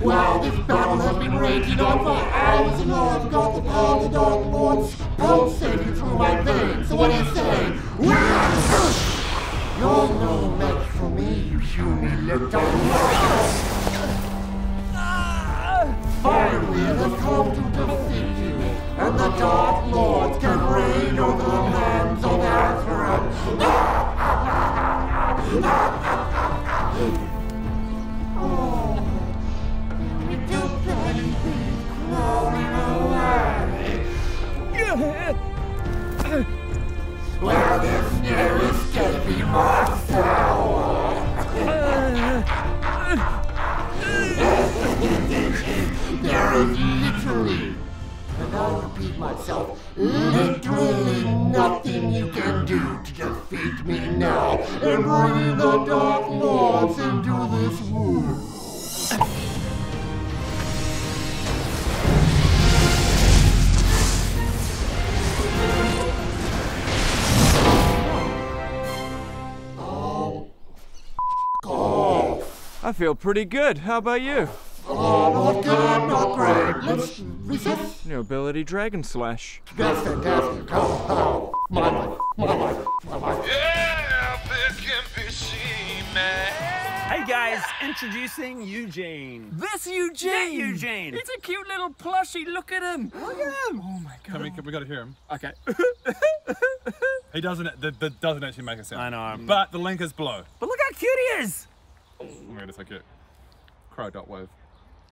Wow, this battle has been raging on for hours, and now I've got the power of the Dark Lord's pulse surging through my veins. So what do you say? You're no match for me, you human little Finally, I've come to defeat you, and the Dark Lords can reign over the lands of Azeroth. Well, this new is gonna be my sour. There is literally, and I'll repeat myself, literally nothing you can do to defeat me now and bring the Dark Lords into this world. I feel pretty good. How about you? Oh, not good, not great. Let's recess. New ability, Dragon Slash. That's fantastic. Oh, my. Yeah, this can be seen, man. Hey guys, introducing Eugene. This Eugene. Yeah, Eugene. He's a cute little plushie. Look at him. Look at him. Oh my God. We gotta hear him. Okay. He doesn't. That doesn't actually make a sound. I know. But the link is below. But look how cute he is. I'm gonna take it. Crow dot wave.